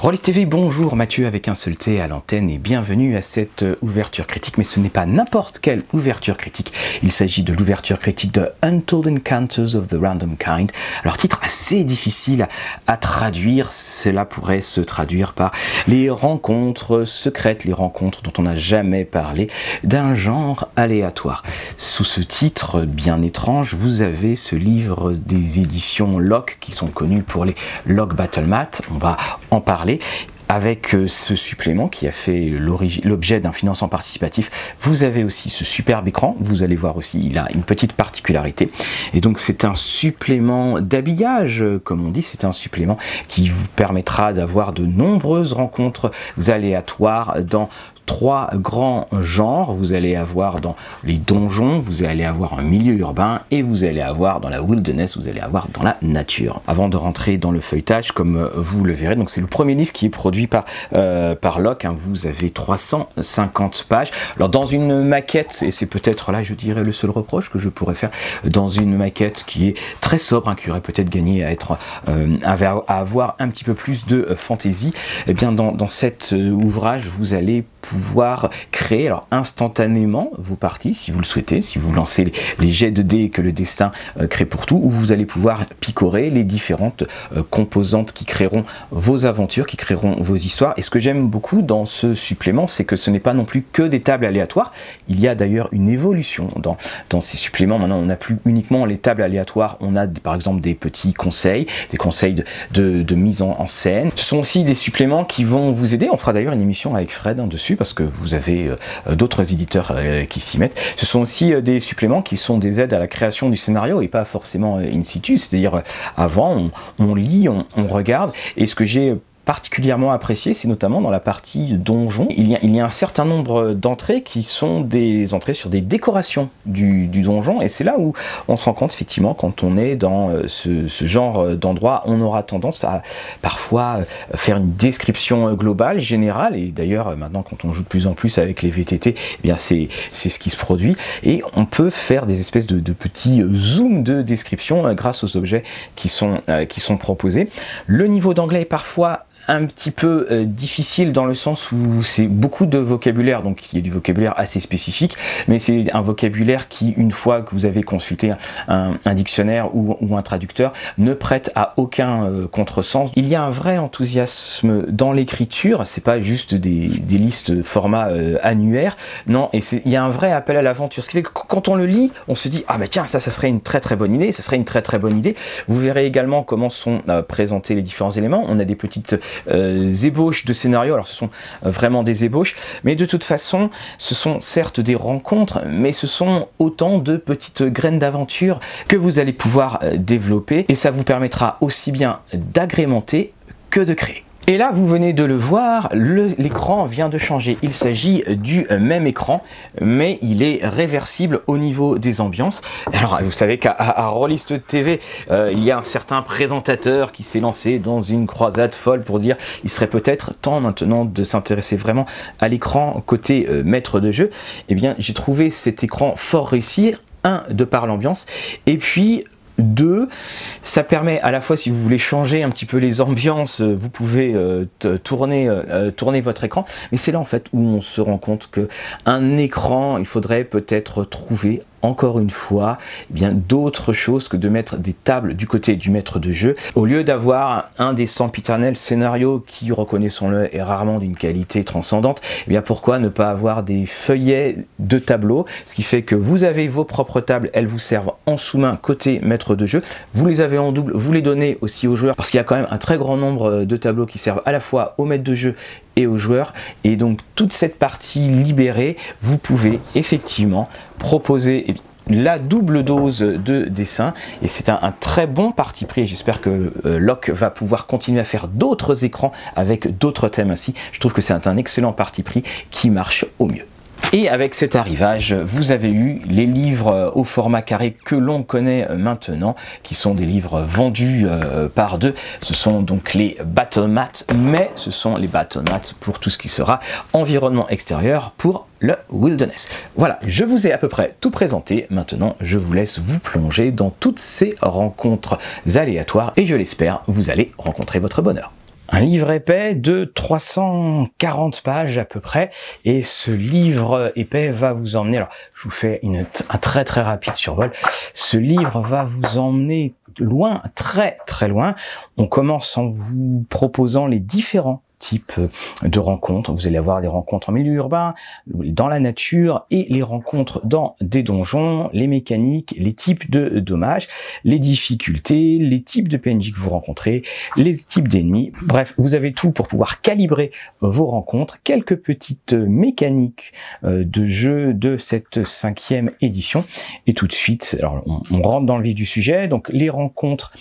Rôliste TV, bonjour, Mathieu avec un seul T à l'antenne et bienvenue à cette ouverture critique, mais ce n'est pas n'importe quelle ouverture critique, il s'agit de l'ouverture critique de Untold Encounters of the Random Kind. Alors titre assez difficile à traduire, cela pourrait se traduire par les rencontres secrètes, les rencontres dont on n'a jamais parlé, d'un genre aléatoire. Sous ce titre bien étrange, vous avez ce livre des éditions Loke qui sont connues pour les Loke Battle Mat, on va en parler avec ce supplément qui a fait l'objet d'un financement participatif. Vous avez aussi ce superbe écran, vous allez voir aussi, il a une petite particularité. Et donc c'est un supplément d'habillage, comme on dit, c'est un supplément qui vous permettra d'avoir de nombreuses rencontres aléatoires dans trois grands genres. Vous allez avoir dans les donjons, vous allez avoir un milieu urbain et vous allez avoir dans la wilderness, vous allez avoir dans la nature. Avant de rentrer dans le feuilletage, comme vous le verrez, donc c'est le premier livre qui est produit par Loke, hein, vous avez 350 pages. Alors dans une maquette, et c'est peut-être là je dirais le seul reproche que je pourrais faire, dans une maquette qui est très sobre, hein, qui aurait peut-être gagné à être à avoir un petit peu plus de fantaisie, et bien dans cet ouvrage vous allez pouvoir créer alors instantanément vos parties si vous le souhaitez, si vous lancez les jets de dés que le destin crée pour tout, où vous allez pouvoir picorer les différentes composantes qui créeront vos aventures, qui créeront vos histoires. Et ce que j'aime beaucoup dans ce supplément, c'est que ce n'est pas non plus que des tables aléatoires. Il y a d'ailleurs une évolution dans ces suppléments. Maintenant, on n'a plus uniquement les tables aléatoires, on a par exemple des petits conseils, des conseils de mise en scène. Ce sont aussi des suppléments qui vont vous aider. On fera d'ailleurs une émission avec Fred, hein, dessus, parce que vous avez d'autres éditeurs qui s'y mettent. Ce sont aussi des suppléments qui sont des aides à la création du scénario et pas forcément in situ, c'est-à-dire avant on lit, on regarde. Et ce que j'ai particulièrement apprécié, c'est notamment dans la partie donjon. Il y a un certain nombre d'entrées qui sont des entrées sur des décorations du donjon, et c'est là où on se rend compte effectivement, quand on est dans ce genre d'endroit, on aura tendance à parfois faire une description globale, générale, et d'ailleurs maintenant quand on joue de plus en plus avec les VTT, eh bien c'est ce qui se produit, et on peut faire des espèces de petits zooms de description grâce aux objets qui sont proposés. Le niveau d'anglais est parfois un petit peu difficile dans le sens où c'est beaucoup de vocabulaire, donc il y a du vocabulaire assez spécifique, mais c'est un vocabulaire qui, une fois que vous avez consulté un dictionnaire ou un traducteur, ne prête à aucun contresens. Il y a un vrai enthousiasme dans l'écriture, c'est pas juste des listes format annuaire, non, et il y a un vrai appel à l'aventure, ce qui fait que quand on le lit, on se dit ah bah tiens, ça serait une très très bonne idée, ça serait une très très bonne idée. Vous verrez également comment sont présentés les différents éléments. On a des petites ébauches de scénarios, alors ce sont vraiment des ébauches, mais de toute façon ce sont certes des rencontres, mais ce sont autant de petites graines d'aventure que vous allez pouvoir développer, et ça vous permettra aussi bien d'agrémenter que de créer. Et là, vous venez de le voir, l'écran vient de changer. Il s'agit du même écran, mais il est réversible au niveau des ambiances. Alors, vous savez qu'à Rôliste TV, il y a un certain présentateur qui s'est lancé dans une croisade folle pour dire il serait peut-être temps maintenant de s'intéresser vraiment à l'écran côté maître de jeu. Eh bien, j'ai trouvé cet écran fort réussi, un, de par l'ambiance, et puis deux, ça permet à la fois, si vous voulez changer un petit peu les ambiances, vous pouvez tourner votre écran, mais c'est là en fait où on se rend compte que un écran, il faudrait peut-être trouver encore une fois, eh bien d'autres choses que de mettre des tables du côté du maître de jeu. Au lieu d'avoir un des sempiternels scénarios qui, reconnaissons-le, est rarement d'une qualité transcendante, eh bien pourquoi ne pas avoir des feuillets de tableaux, ce qui fait que vous avez vos propres tables, elles vous servent en sous-main côté maître de jeu, vous les avez en double, vous les donnez aussi aux joueurs, parce qu'il y a quand même un très grand nombre de tableaux qui servent à la fois au maître de jeu et aux joueurs, et donc toute cette partie libérée, vous pouvez effectivement proposer la double dose de dessin, et c'est un très bon parti pris. J'espère que Loke va pouvoir continuer à faire d'autres écrans avec d'autres thèmes ainsi. Je trouve que c'est un excellent parti pris qui marche au mieux. Et avec cet arrivage, vous avez eu les livres au format carré que l'on connaît maintenant, qui sont des livres vendus par deux. Ce sont donc les Battle Mats, mais ce sont les Battle Mats pour tout ce qui sera environnement extérieur pour le wilderness. Voilà, je vous ai à peu près tout présenté. Maintenant, je vous laisse vous plonger dans toutes ces rencontres aléatoires et je l'espère, vous allez rencontrer votre bonheur. Un livre épais de 340 pages à peu près, et ce livre épais va vous emmener, alors je vous fais un très très rapide survol, ce livre va vous emmener loin, très très loin. On commence en vous proposant les différents type de rencontres. Vous allez avoir des rencontres en milieu urbain, dans la nature, et les rencontres dans des donjons, les mécaniques, les types de dommages, les difficultés, les types de PNJ que vous rencontrez, les types d'ennemis. Bref, vous avez tout pour pouvoir calibrer vos rencontres. Quelques petites mécaniques de jeu de cette 5e édition. Et tout de suite, alors on rentre dans le vif du sujet. Donc les rencontres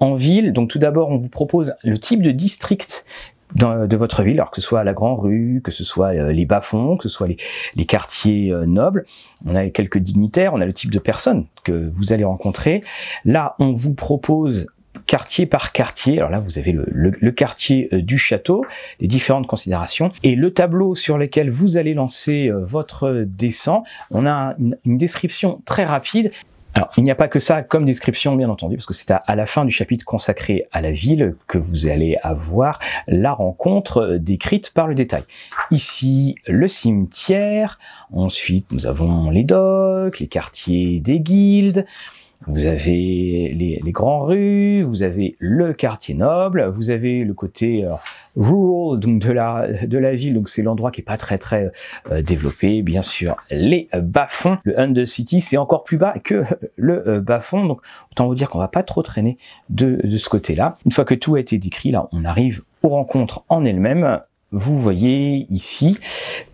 en ville. Donc tout d'abord, on vous propose le type de district de votre ville, alors que ce soit la Grande Rue, que ce soit les bas-fonds, que ce soit les quartiers nobles. On a quelques dignitaires, on a le type de personnes que vous allez rencontrer. Là, on vous propose quartier par quartier. Alors là, vous avez le quartier du château, les différentes considérations, et le tableau sur lequel vous allez lancer votre dessin. On a une description très rapide. Alors, il n'y a pas que ça comme description, bien entendu, parce que c'est à la fin du chapitre consacré à la ville que vous allez avoir la rencontre décrite par le détail. Ici, le cimetière, ensuite nous avons les docks, les quartiers des guildes, vous avez les grandes rues, vous avez le quartier noble, vous avez le côté rural donc de la ville, donc c'est l'endroit qui est pas très très développé, bien sûr. Les bas-fonds, le Undercity, c'est encore plus bas que le bas-fond, donc autant vous dire qu'on va pas trop traîner de ce côté-là. Une fois que tout a été décrit, là on arrive aux rencontres en elles-mêmes. Vous voyez ici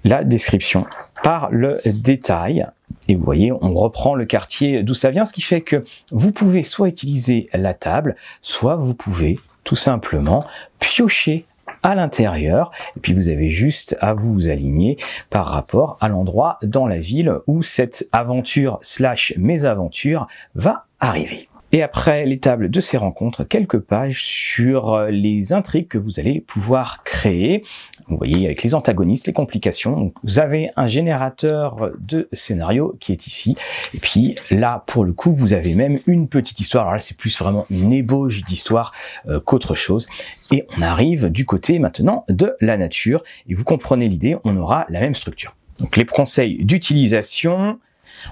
la description par le détail. Et vous voyez, on reprend le quartier d'où ça vient, ce qui fait que vous pouvez soit utiliser la table, soit vous pouvez tout simplement piocher à l'intérieur, et puis vous avez juste à vous aligner par rapport à l'endroit dans la ville où cette aventure slash mésaventure va arriver. Et après les tables de ces rencontres, quelques pages sur les intrigues que vous allez pouvoir créer. Vous voyez, avec les antagonistes, les complications. Donc, vous avez un générateur de scénario qui est ici. Et puis là, pour le coup, vous avez même une petite histoire. Alors là, c'est plus vraiment une ébauche d'histoire qu'autre chose. Et on arrive du côté maintenant de la nature. Et vous comprenez l'idée, on aura la même structure. Donc les conseils d'utilisation...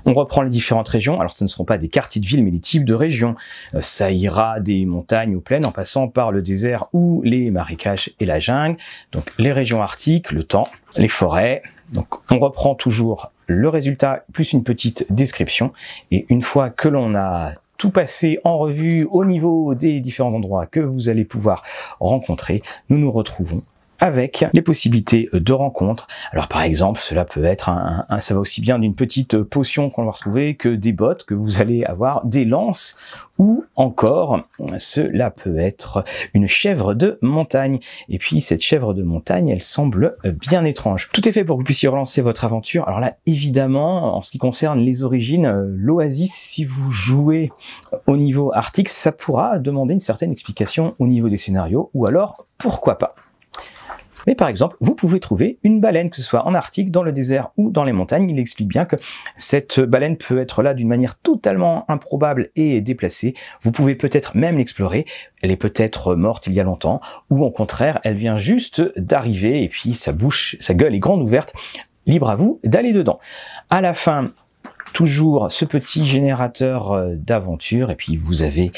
On reprend les différentes régions, alors ce ne seront pas des quartiers de ville mais des types de régions. Ça ira des montagnes aux plaines en passant par le désert ou les marécages et la jungle. Donc les régions arctiques, le temps, les forêts. Donc on reprend toujours le résultat plus une petite description. Et une fois que l'on a tout passé en revue au niveau des différents endroits que vous allez pouvoir rencontrer, nous nous retrouvons avec les possibilités de rencontres. Alors par exemple, cela peut être ça va aussi bien d'une petite potion qu'on va retrouver que des bottes que vous allez avoir, des lances, ou encore cela peut être une chèvre de montagne. Et puis cette chèvre de montagne, elle semble bien étrange. Tout est fait pour que vous puissiez relancer votre aventure. Alors là, évidemment, en ce qui concerne les origines, l'oasis, si vous jouez au niveau arctique, ça pourra demander une certaine explication au niveau des scénarios, ou alors pourquoi pas. Mais par exemple, vous pouvez trouver une baleine, que ce soit en Arctique, dans le désert ou dans les montagnes. Il explique bien que cette baleine peut être là d'une manière totalement improbable et déplacée. Vous pouvez peut-être même l'explorer. Elle est peut-être morte il y a longtemps, ou au contraire, elle vient juste d'arriver et puis sa gueule est grande ouverte. Libre à vous d'aller dedans. À la fin, toujours ce petit générateur d'aventure. Et puis vous avez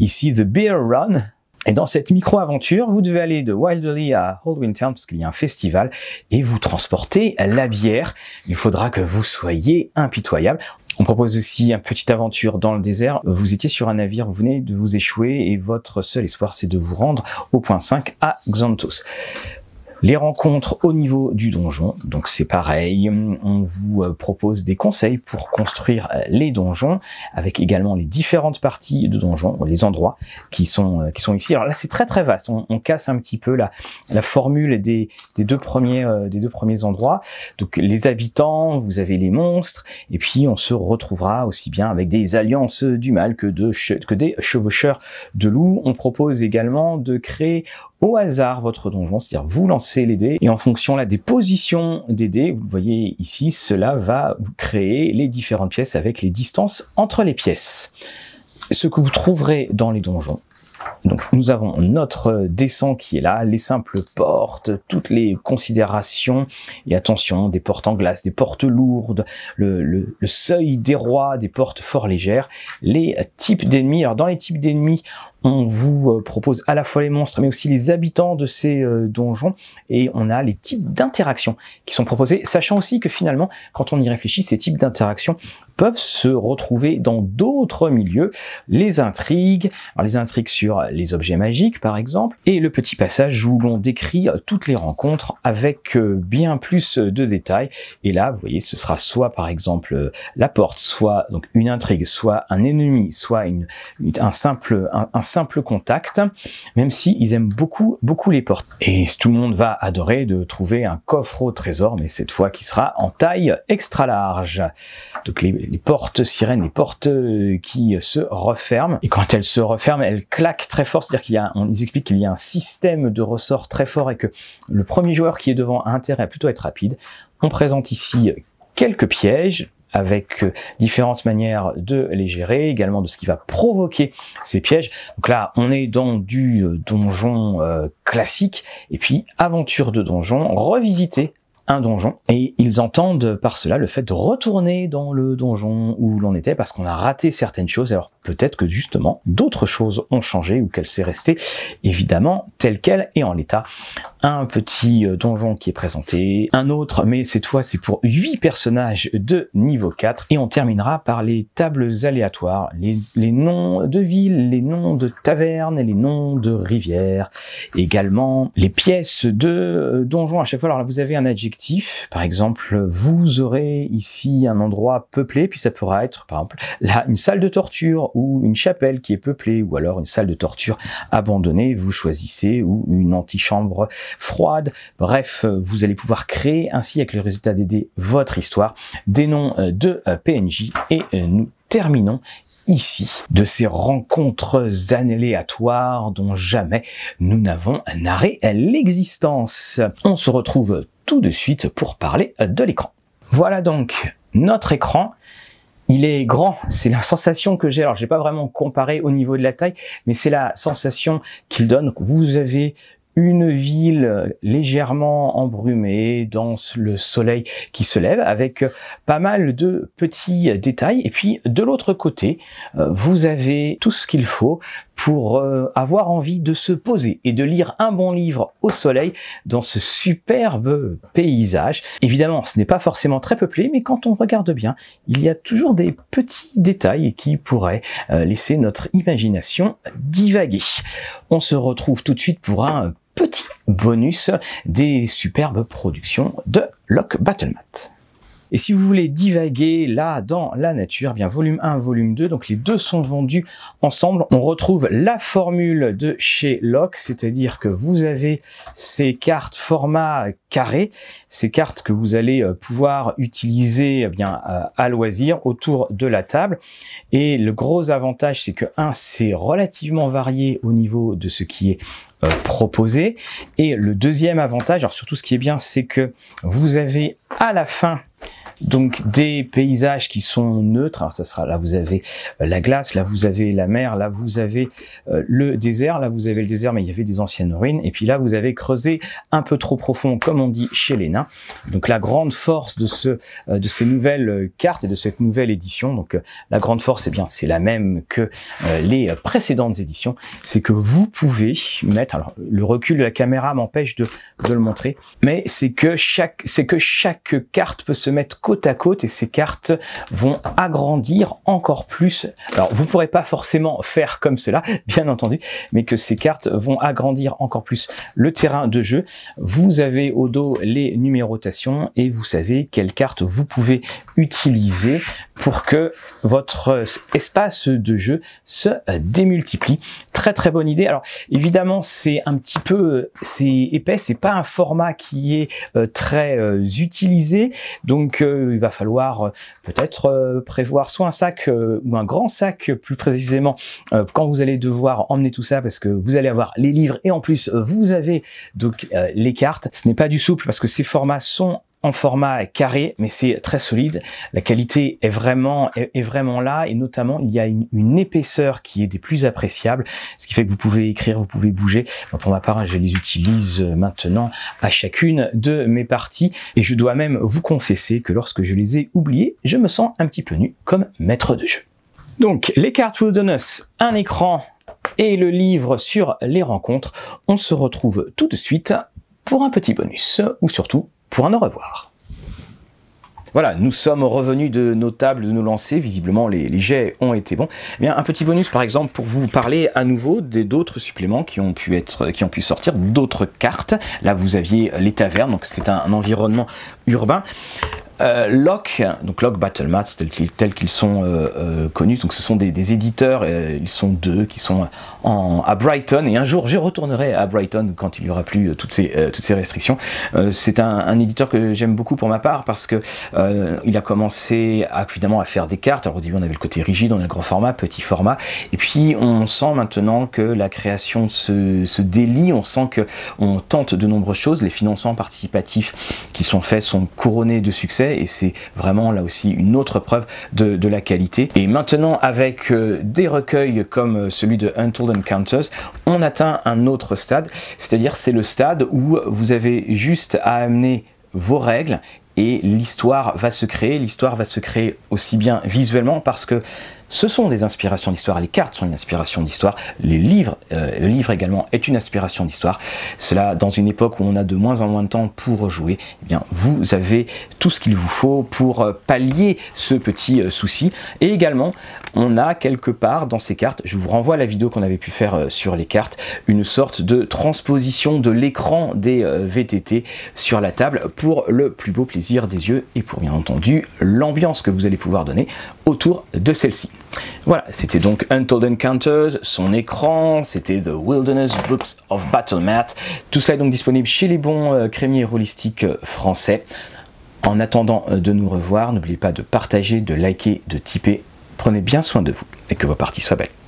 ici The Bear Run. Et dans cette micro-aventure, vous devez aller de Wilderly à Holdwinter, parce qu'il y a un festival, et vous transportez la bière. Il faudra que vous soyez impitoyable. On propose aussi une petite aventure dans le désert. Vous étiez sur un navire, vous venez de vous échouer, et votre seul espoir, c'est de vous rendre au point 5 à Xanthos. Les rencontres au niveau du donjon, donc c'est pareil, on vous propose des conseils pour construire les donjons, avec également les différentes parties de donjons, les endroits qui sont ici. Alors là c'est très très vaste, on casse un petit peu la formule des deux premiers endroits. Donc les habitants, vous avez les monstres, et puis on se retrouvera aussi bien avec des alliances du mal que des chevaucheurs de loups. On propose également de créer au hasard votre donjon, c'est-à-dire vous lancez les dés, et en fonction là des positions des dés, vous le voyez ici, cela va créer les différentes pièces avec les distances entre les pièces. Ce que vous trouverez dans les donjons, Donc nous avons notre dessin qui est là, les simples portes, toutes les considérations, et attention, des portes en glace, des portes lourdes, le seuil des rois, des portes fort légères, les types d'ennemis. Alors dans les types d'ennemis, on vous propose à la fois les monstres, mais aussi les habitants de ces donjons, et on a les types d'interactions qui sont proposés, sachant aussi que finalement, quand on y réfléchit, ces types d'interactions peuvent se retrouver dans d'autres milieux. Les intrigues, alors les intrigues sur les objets magiques par exemple, et le petit passage où l'on décrit toutes les rencontres avec bien plus de détails. Et là, vous voyez, ce sera soit par exemple la porte, soit donc une intrigue, soit un ennemi, soit un simple contact, même si ils aiment beaucoup les portes. Et tout le monde va adorer de trouver un coffre au trésor, mais cette fois qui sera en taille extra large. Donc les portes sirènes, les portes qui se referment, et quand elles se referment, elles claquent très fort, c'est-à-dire qu'ils expliquent qu'il y a un système de ressort très fort et que le premier joueur qui est devant a intérêt à plutôt être rapide. On présente ici quelques pièges, avec différentes manières de les gérer, également de ce qui va provoquer ces pièges. Donc là, on est dans du donjon classique, et puis aventure de donjon, revisiter un donjon, et ils entendent par cela le fait de retourner dans le donjon où l'on était parce qu'on a raté certaines choses. Alors peut-être que justement d'autres choses ont changé ou qu'elle s'est restée évidemment telle qu'elle est en l'état. Un petit donjon qui est présenté, un autre, mais cette fois c'est pour 8 personnages de niveau 4, et on terminera par les tables aléatoires, les noms de villes, les noms de tavernes, les noms de rivières, également les pièces de donjon à chaque fois. Alors là vous avez un adjectif. Par exemple, vous aurez ici un endroit peuplé, puis ça pourra être par exemple là une salle de torture ou une chapelle qui est peuplée, ou alors une salle de torture abandonnée, vous choisissez, ou une antichambre froide. Bref, vous allez pouvoir créer ainsi avec le résultat des dés votre histoire, des noms de PNJ, et nous terminons ici de ces rencontres aléatoires dont jamais nous n'avons narré l'existence. On se retrouve tout de suite pour parler de l'écran. Voilà donc notre écran. Il est grand, c'est la sensation que j'ai. Alors, j'ai pas vraiment comparé au niveau de la taille, mais c'est la sensation qu'il donne. Vous avez une ville légèrement embrumée dans le soleil qui se lève, avec pas mal de petits détails. Et puis de l'autre côté, vous avez tout ce qu'il faut pour avoir envie de se poser et de lire un bon livre au soleil dans ce superbe paysage. Évidemment, ce n'est pas forcément très peuplé, mais quand on regarde bien, il y a toujours des petits détails qui pourraient laisser notre imagination divaguer. On se retrouve tout de suite pour un petit bonus des superbes productions de Loke Battle Mat. Et si vous voulez divaguer là dans la nature, eh bien volume 1, volume 2, donc les deux sont vendus ensemble. On retrouve la formule de chez Loke, c'est-à-dire que vous avez ces cartes format carré, ces cartes que vous allez pouvoir utiliser eh bien à loisir autour de la table. Et le gros avantage, c'est que c'est relativement varié au niveau de ce qui est proposé. Et le deuxième avantage, alors surtout ce qui est bien, c'est que vous avez à la fin donc des paysages qui sont neutres. Alors ça sera, là vous avez la glace, là vous avez la mer, là vous avez le désert, là vous avez le désert mais il y avait des anciennes ruines, et puis là vous avez creusé un peu trop profond comme on dit chez les nains. Donc la grande force de ces nouvelles cartes et de cette nouvelle édition, donc la grande force, eh bien c'est la même que les précédentes éditions, c'est que vous pouvez mettre, alors le recul de la caméra m'empêche de le montrer, mais c'est que chaque carte peut se mettre côte à côte, et ces cartes vont agrandir encore plus. Alors vous pourrez pas forcément faire comme cela bien entendu, mais que ces cartes vont agrandir encore plus le terrain de jeu. Vous avez au dos les numérotations et vous savez quelles cartes vous pouvez utiliser pour que votre espace de jeu se démultiplie. Très bonne idée. Alors évidemment c'est un petit peu, c'est épais, c'est pas un format qui est très utilisé, donc il va falloir peut-être prévoir soit un sac ou un grand sac plus précisément quand vous allez devoir emmener tout ça, parce que vous allez avoir les livres et en plus vous avez donc les cartes. Ce n'est pas du souple parce que ces formats sont en format carré, mais c'est très solide. La qualité est vraiment là, et notamment il y a une épaisseur qui est des plus appréciables, ce qui fait que vous pouvez écrire, vous pouvez bouger. Moi, pour ma part, je les utilise maintenant à chacune de mes parties, et je dois même vous confesser que lorsque je les ai oubliées, je me sens un petit peu nu comme maître de jeu. Donc les cartes Wilderness, un écran et le livre sur les rencontres. On se retrouve tout de suite pour un petit bonus, ou surtout pour un au revoir. Voilà, nous sommes revenus de nos tables, de nos lancers. Visiblement, les jets ont été bons. Eh bien, un petit bonus, par exemple, pour vous parler à nouveau d'autres suppléments qui ont pu sortir, d'autres cartes. Là, vous aviez les tavernes, donc c'est un environnement urbain. Loke Battle Mat, tels qu'ils sont connus. Donc, ce sont des éditeurs. Ils sont deux qui sont à Brighton. Et un jour, je retournerai à Brighton quand il n'y aura plus toutes ces restrictions. C'est un éditeur que j'aime beaucoup pour ma part, parce que il a commencé finalement à faire des cartes. Alors, au début, on avait le côté rigide, on a le grand format, petit format. Et puis, on sent maintenant que la création se délie. On sent que on tente de nombreuses choses. Les financements participatifs qui sont faits sont couronnés de succès. Et c'est vraiment là aussi une autre preuve de la qualité. Et maintenant, avec des recueils comme celui de Untold Encounters, on atteint un autre stade, c'est-à-dire c'est le stade où vous avez juste à amener vos règles et l'histoire va se créer. L'histoire va se créer aussi bien visuellement, parce que ce sont des inspirations d'histoire, les cartes sont une inspiration d'histoire, le livre également est une inspiration d'histoire. Cela, dans une époque où on a de moins en moins de temps pour jouer, eh bien, vous avez tout ce qu'il vous faut pour pallier ce petit souci. Et également, on a quelque part dans ces cartes, je vous renvoie à la vidéo qu'on avait pu faire sur les cartes, une sorte de transposition de l'écran des VTT sur la table pour le plus beau plaisir des yeux et pour bien entendu l'ambiance que vous allez pouvoir donner autour de celle-ci. Voilà, c'était donc Untold Encounters, son écran, c'était The Wilderness Books of Battle Mat. Tout cela est donc disponible chez les bons crémiers rôlistiques français. En attendant de nous revoir, n'oubliez pas de partager, de liker, de tiper. Prenez bien soin de vous et que vos parties soient belles.